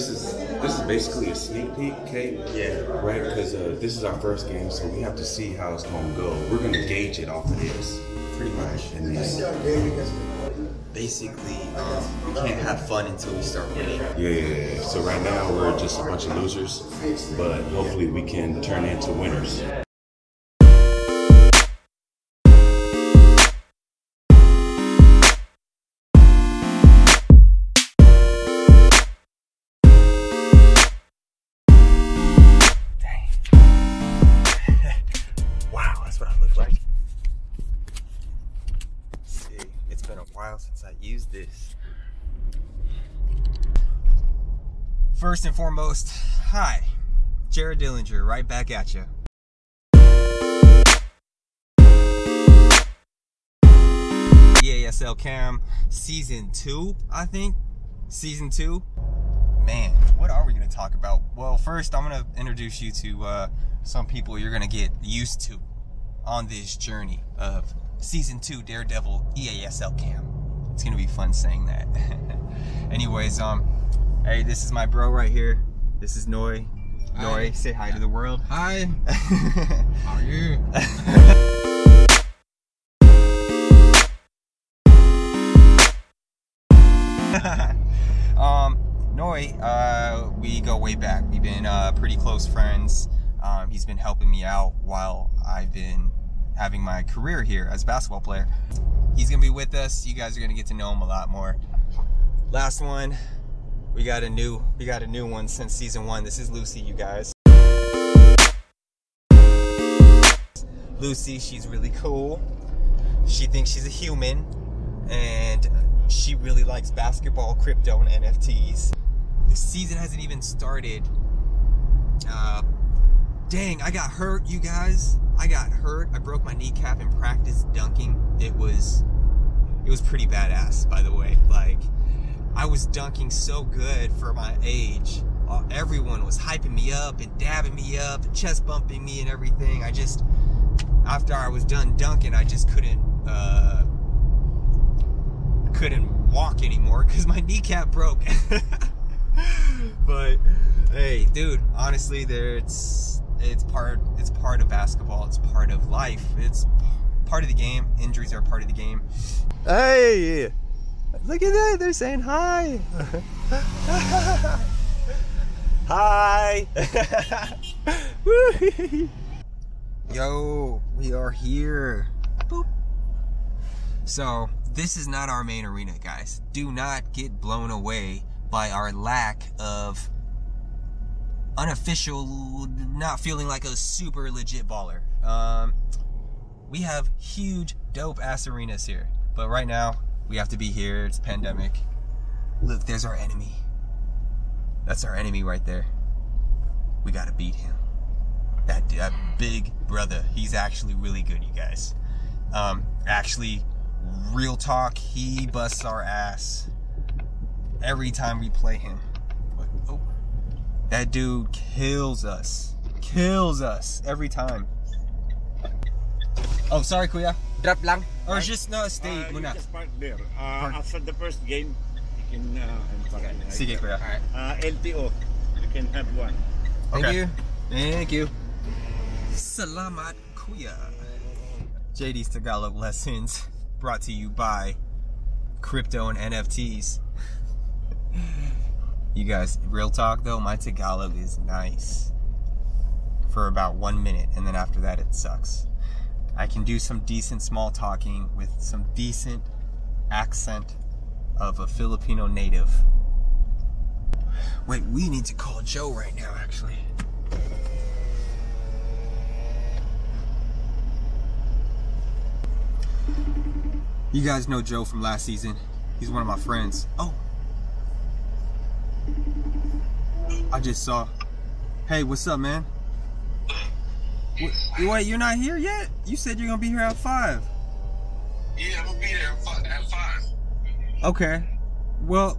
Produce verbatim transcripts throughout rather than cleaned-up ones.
this is this is basically a sneak peek, Kate. Yeah. Right? Because uh, this is our first game, so we have to see how it's going to go. We're going to gauge it off of this, pretty much. And then basically, um, we can't have fun until we start winning. Yeah, yeah, yeah. So right now, we're just a bunch of losers, but hopefully we can turn into winners. Since I used this. First and foremost, hi, Jared Dillinger, right back at you. E A S L Cam, season two, I think. Season two. Man, what are we going to talk about? Well, first, I'm going to introduce you to uh, some people you're going to get used to on this journey of season two Daredevil E A S L Cam. It's gonna be fun saying that. Anyways, um, hey, this is my bro right here. This is Noi. Noi, say hi to the world. Hi. How are you? um, Noi, uh, we go way back. We've been uh, pretty close friends. Um, he's been helping me out while I've been having my career here as a basketball player. He's gonna be with us. You guys are gonna get to know him a lot more. Last one, we got a new, we got a new one since season one. This is Lucy, you guys. Lucy, she's really cool. She thinks she's a human, and she really likes basketball, crypto, and N F Ts. The season hasn't even started. Uh, dang, I got hurt, you guys. I got hurt. I broke my kneecap in practice dunking. It was, it was pretty badass, by the way. Like, I was dunking so good for my age. Uh, everyone was hyping me up and dabbing me up and chest bumping me and everything. I just, after I was done dunking, I just couldn't, uh, couldn't walk anymore because my kneecap broke. But hey, dude, honestly, there's. It's part. It's part of basketball. It's part of life. It's part of the game. Injuries are part of the game. Hey, look at that! They're saying hi. Hi. Yo, we are here. Boop. So this is not our main arena, guys. Do not get blown away by our lack of unofficial, not feeling like a super legit baller. Um, we have huge, dope-ass arenas here. But right now, we have to be here. It's pandemic. Look, there's our enemy. That's our enemy right there. We gotta beat him. That, that big brother, he's actually really good, you guys. Um, actually, real talk, he busts our ass every time we play him. That dude kills us. Kills us every time. Oh, sorry, Kuya. Drop lang. Or right. Just no, stay uh, muna. Just park there. Uh, after the first game, you can uh, park there. Sige, Kuya. Right. Uh, L T O. You can have one. Thank okay. you. Thank you. Salamat, Kuya. J D's Tagalog Lessons brought to you by Crypto and N F Ts. You guys, real talk though, my Tagalog is nice for about one minute, and then after that it sucks. I can do some decent small talking with some decent accent of a Filipino native. Wait, we need to call Joe right now, actually. You guys know Joe from last season. He's one of my friends. Oh. I just saw. Hey, what's up, man? Wait, you're not here yet? You said you're gonna be here at five. Yeah, I'm gonna be there at five. Okay. Well,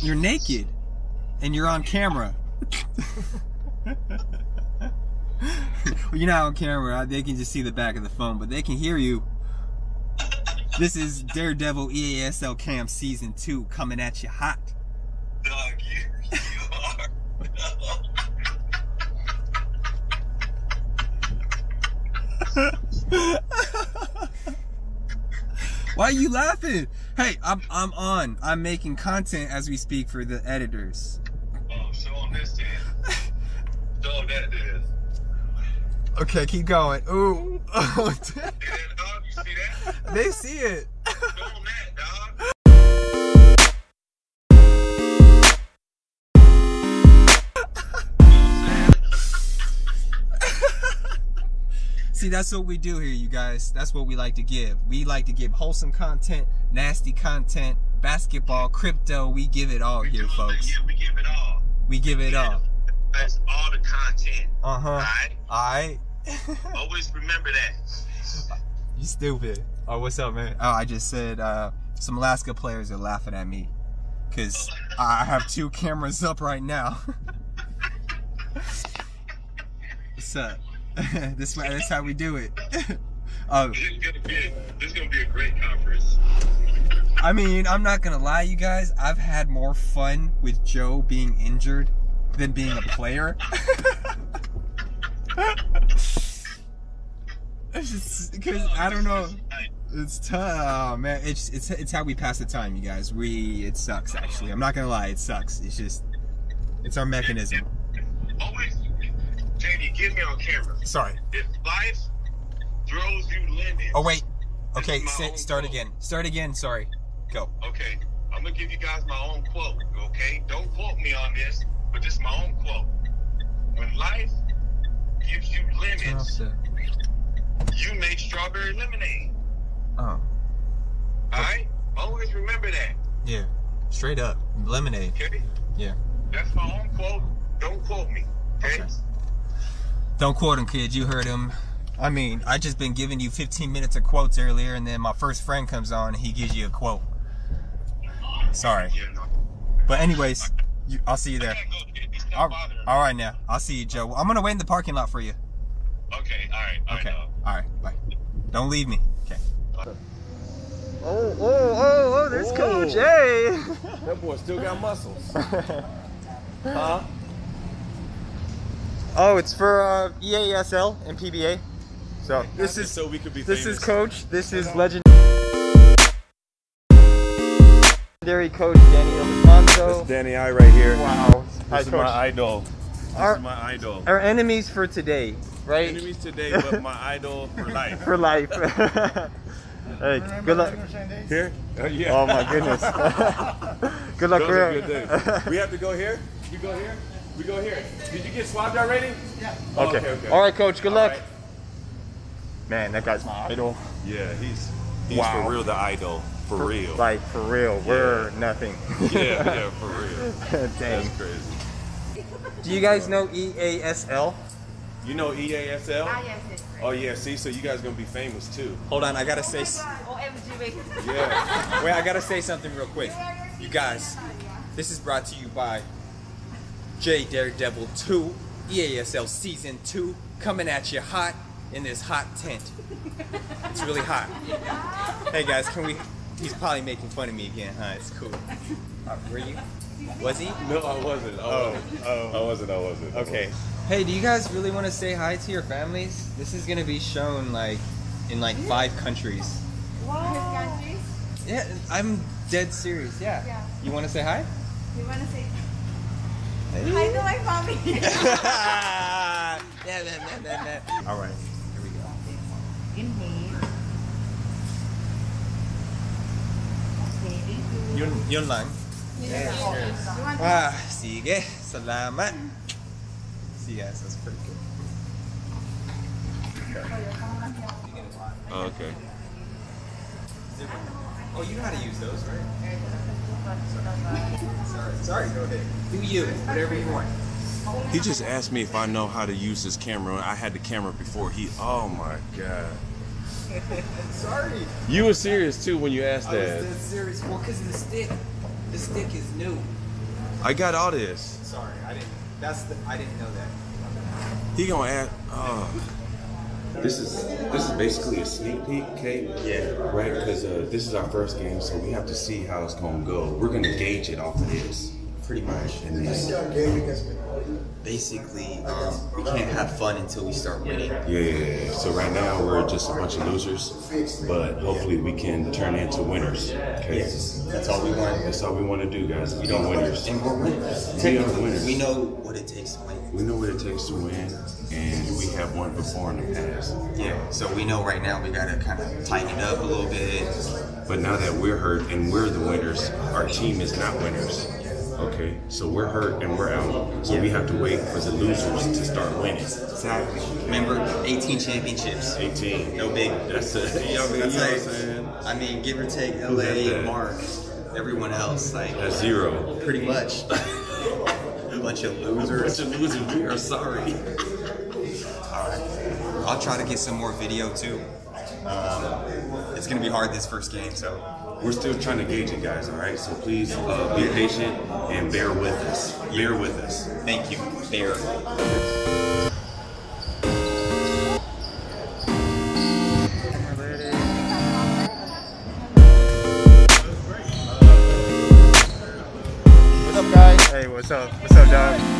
you're naked, and you're on camera. You're not on camera. They can just see the back of the phone, but they can hear you. This is Daredevil E A S L Cam Season two coming at you hot. Dog, yeah. Why are you laughing? Hey, I'm I'm on. I'm making content as we speak for the editors. Oh, so on this end. So on that end. Okay, keep going. Ooh. Oh, did that, dog? You see that? They see it. Go on that, dog. See, that's what we do here, you guys. That's what we like to give. We like to give wholesome content, nasty content, basketball, crypto. We give it all we here, folks. Yeah, we give it all. We give it yeah. all. That's all the content. Uh-huh. All right? All right. Always remember that. You stupid. Oh, what's up, man? Oh, I just said uh, some Alaska players are laughing at me because I have two cameras up right now. What's up? This way, that's how we do it. um, this is gonna be a, this is gonna be a great conference. I mean, I'm not gonna lie, you guys. I've had more fun with Joe being injured than being a player. It's just because I don't know. It's tough, oh, man. It's it's it's how we pass the time, you guys. We it sucks actually. I'm not gonna lie, it sucks. It's just it's our mechanism. Always. Jamie, get me on camera. Sorry. If life throws you lemons. Oh, wait. Okay, sit, start quote. again. Start again. Sorry. Go. Okay. I'm going to give you guys my own quote, okay? Don't quote me on this, but this is my own quote. When life gives you lemons, you make strawberry lemonade. Oh. Alright? Always remember that. Yeah. Straight up. Lemonade. Okay? Yeah. That's my own quote. Don't quote me. Okay? Okay. Don't quote him, kid. You heard him. I mean, I just been giving you fifteen minutes of quotes earlier, and then my first friend comes on, and he gives you a quote. Sorry. But anyways, you, I'll see you there. All, all right, now. I'll see you, Joe. I'm going to wait in the parking lot for you. Okay, all right. All right, okay. All right, bye. Don't leave me. Okay. Oh, oh, oh, oh, there's Coach Jay. That boy still got muscles. Huh? Oh, it's for uh, E A S L and P B A. So this is so we could be this famous. Is Coach. This is legendary Coach Danny Alves Monto. That's Danny I right here. Wow. This Hi, is Coach. my idol. This our, is my idol. Our enemies for today, right? Enemies today, but my idol for life. For life. Hey, good luck. Here? Uh, yeah. Oh my goodness. Good luck, Those good We have to go here. You go here. We go here. Did you get swabbed already? Yeah. Oh, okay. Okay, okay. All right, Coach. Good All luck. Right. Man, that guy's my idol. Yeah, he's he's wow. for real the idol. For, for real. Like, for real. Yeah. We're nothing. Yeah, yeah, for real. Dang. That's crazy. Do you guys know E A S L? You know E A S L? Ah, yes, yes. Oh, yeah. See, so you guys going to be famous, too. Hold on. I got to oh say... O M G. Yeah. Wait, I got to say something real quick. You guys, this is brought to you by... J Daredevil two, E A S L Season two, coming at you hot in this hot tent. It's really hot. Hey guys, can we, he's probably making fun of me again, huh? It's cool. Uh, were you? Was he? No, I wasn't. I oh, wasn't. oh. I wasn't, I wasn't. Okay. Hey, do you guys really want to say hi to your families? This is going to be shown like in like five countries. Wow. Yeah, I'm dead serious, yeah. yeah. You want to say hi? You want to say hi? Hi to my mommy. yeah, yeah, yeah, yeah, yeah. All right, here we go. Inhale. Yun, yun lang. Yeah. Ah, sige. Salamat. See you guys. That's pretty good. Okay. Oh, okay. Oh, you know how to use those, right? Sorry. Sorry, go ahead. Do you, whatever you want. He just asked me if I know how to use this camera. I had the camera before he, oh my God. Sorry. You were serious too when you asked that. I was serious, well, because the stick, the stick is new. I got all this. Sorry, I didn't, that's the, I didn't know that. He gonna ask, oh. This is this is basically a sneak peek, Kate. Yeah. Right, because uh, this is our first game, so we have to see how it's gonna go. We're gonna gauge it off of this. pretty much. And they, basically, um, we can't have fun until we start winning. Yeah, yeah, yeah. So right now we're just a bunch of losers, but hopefully we can turn into winners. Okay? Yes, that's all we want. That's all we want to do, guys. We don't winners. And we're winners. We are winners. We know what it takes to win. We know what it takes to win, and we have won before in the past. Yeah. So we know right now we gotta kind of tighten it up a little bit. But now that we're hurt and we're the winners, our team is not winners. Okay, so we're hurt and we're out. So yeah. we have to wait for the losers to start winning. Exactly. Remember, eighteen championships. eighteen. No big. That's it. You know what I'm saying? I mean, give or take L A, Mark, everyone else. Like, that's zero. Pretty much. A bunch of losers. A bunch of losers. We are sorry. All right. I'll try to get some more video too. Um, it's going to be hard this first game, so. We're still trying to gauge it, guys, all right? So please uh, be patient and bear with us. Bear with us. Thank you. Bear. What's up, guys? Hey, what's up? What's up, dog?